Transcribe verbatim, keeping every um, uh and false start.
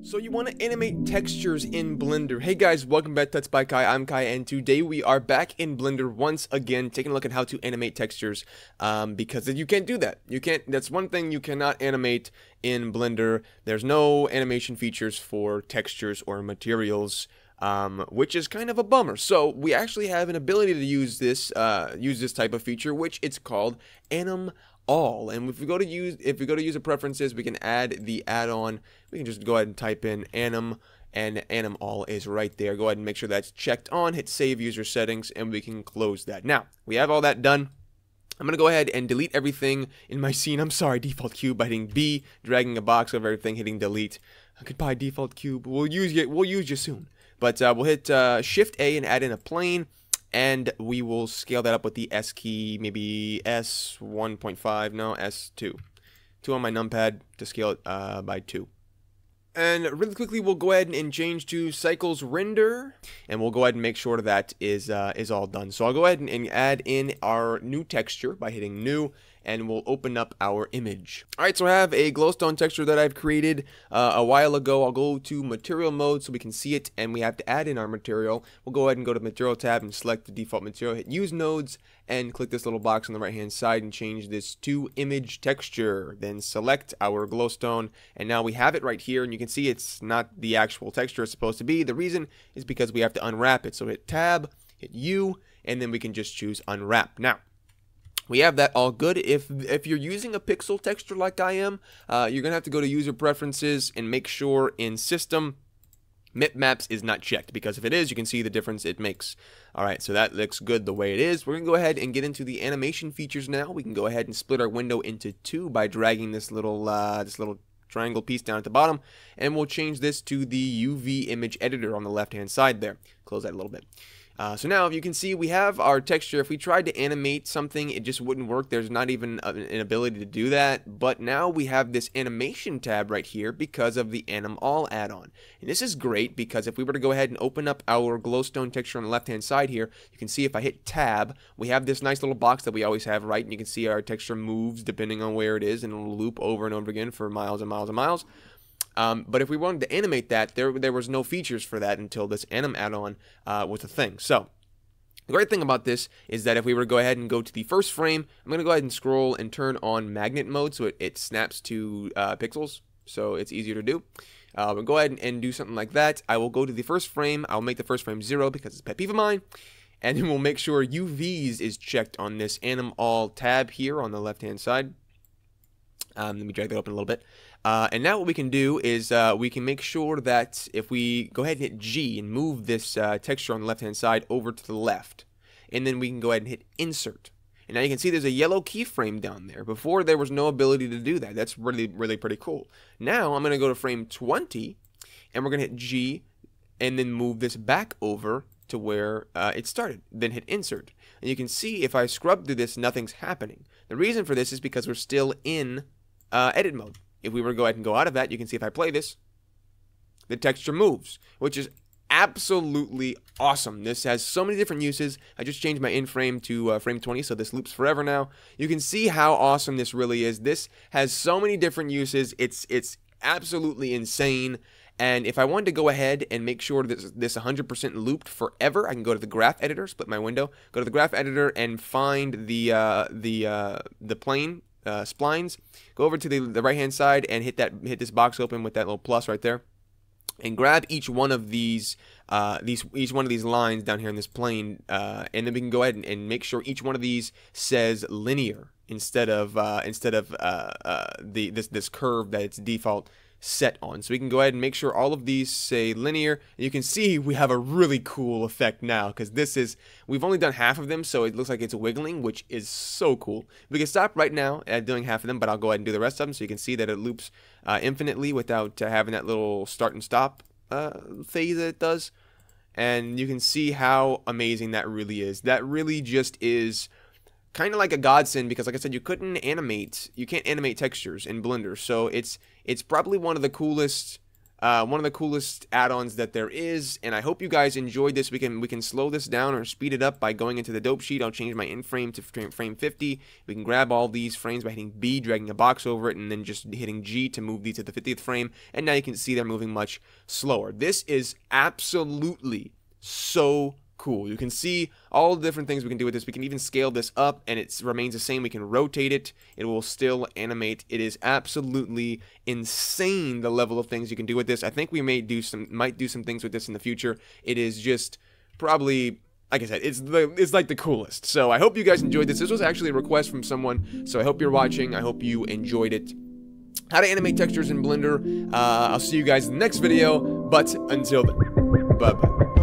So you want to animate textures in Blender. Hey guys, welcome back to Tuts by Kai, I'm Kai, and today we are back in Blender once again, taking a look at how to animate textures, um, because you can't do that. You can't, that's one thing you cannot animate in Blender. There's no animation features for textures or materials, um, which is kind of a bummer. So we actually have an ability to use this, uh, use this type of feature, which it's called AnimAll. All and if we go to use if we go to user preferences, we can add the add-on. We can just go ahead and type in anim, and anim all is right there. Go ahead and make sure that's checked on, hit save user settings, and we can close that. Now we have all that done. I'm gonna go ahead and delete everything in my scene. I'm sorry, default cube, by hitting B, dragging a box over everything, hitting delete. Goodbye default cube, we'll use you we'll use you soon. But uh, we'll hit uh, shift A and add in a plane. And we will scale that up with the S key, maybe S one point five, no, S two. two on my numpad to scale it uh, by two. And really quickly, we'll go ahead and change to Cycles Render. And we'll go ahead and make sure that is uh, is all done. So I'll go ahead and, and add in our new texture by hitting new. And we'll open up our image. Alright, so I have a glowstone texture that I've created uh, a while ago. I'll go to material mode so we can see it, and we have to add in our material. We'll go ahead and go to the material tab and select the default material, hit use nodes, and click this little box on the right hand side and change this to image texture. Then select our glowstone, and now we have it right here, and you can see it's not the actual texture it's supposed to be. The reason is because we have to unwrap it. So hit tab, hit U, and then we can just choose unwrap. Now, we have that all good. If if you're using a pixel texture like I am, uh, you're going to have to go to user preferences and make sure in system, Mipmaps is not checked, because if it is, you can see the difference it makes. Alright, so that looks good the way it is. We're going to go ahead and get into the animation features now. We can go ahead and split our window into two by dragging this little, uh, this little triangle piece down at the bottom, and we'll change this to the U V image editor on the left hand side there. Close that a little bit. Uh, so now, if you can see, we have our texture. If we tried to animate something, it just wouldn't work. There's not even a, an ability to do that. But now we have this animation tab right here because of the AnimAll add-on. And this is great because if we were to go ahead and open up our glowstone texture on the left-hand side here, you can see if I hit tab, we have this nice little box that we always have, right? And you can see our texture moves depending on where it is, and it'll loop over and over again for miles and miles and miles. Um, but if we wanted to animate that, there there was no features for that until this anim add-on uh, was a thing. So the great thing about this is that if we were to go ahead and go to the first frame, I'm going to go ahead and scroll and turn on Magnet Mode so it, it snaps to uh, pixels, so it's easier to do. Uh, we'll go ahead and, and do something like that. I will go to the first frame. I'll make the first frame zero because it's a pet peeve of mine. And then we'll make sure U Vs is checked on this anim all tab here on the left-hand side. Um, let me drag that open a little bit. Uh, and now what we can do is uh, we can make sure that if we go ahead and hit G and move this uh, texture on the left-hand side over to the left, and then we can go ahead and hit insert. And now you can see there's a yellow keyframe down there. Before, there was no ability to do that. That's really, really pretty cool. Now I'm going to go to frame twenty, and we're going to hit G and then move this back over to where uh, it started, then hit insert. And you can see if I scrub through this, nothing's happening. The reason for this is because we're still in Uh, edit mode. If we were to go ahead and go out of that, you can see if I play this, the texture moves, which is absolutely awesome. This has so many different uses. I just changed my in frame to uh, frame twenty, so this loops forever now. You can see how awesome this really is. This has so many different uses. It's it's absolutely insane. And if I wanted to go ahead and make sure that this one hundred percent looped forever, I can go to the graph editor, split my window, go to the graph editor, and find the uh, the uh, the plane. Uh, splines, go over to the, the right hand side and hit that hit this box open with that little plus right there, and grab each one of these uh, these each one of these lines down here in this plane, uh, and then we can go ahead and, and make sure each one of these says linear instead of uh, instead of uh, uh, the this this curve that it's default set on. So we can go ahead and make sure all of these say linear, and you can see we have a really cool effect now, because this is, we've only done half of them, so it looks like it's wiggling, which is so cool. We can stop right now at doing half of them, but I'll go ahead and do the rest of them so you can see that it loops uh, infinitely without uh, having that little start and stop uh, phase that it does. And you can see how amazing that really is. That really just is kind of like a godsend, because like I said, you couldn't animate, you can't animate textures in Blender, so it's it's probably one of the coolest Uh, one of the coolest add-ons that there is, and I hope you guys enjoyed this. We can we can slow this down or speed it up by going into the dope sheet. I'll change my in frame to frame fifty. We can grab all these frames by hitting B, dragging a box over it, and then just hitting G to move these to the fiftieth frame. And now you can see they're moving much slower. This is absolutely so cool. You can see all the different things we can do with this. We can even scale this up and it remains the same. We can rotate it. It will still animate. It is absolutely insane the level of things you can do with this. I think we may do some might do some things with this in the future. It is just probably, like I said, it's the, it's like the coolest. So I hope you guys enjoyed this. This was actually a request from someone. So I hope you're watching. I hope you enjoyed it. How to animate textures in Blender. Uh, I'll see you guys in the next video. But until then, bye-bye.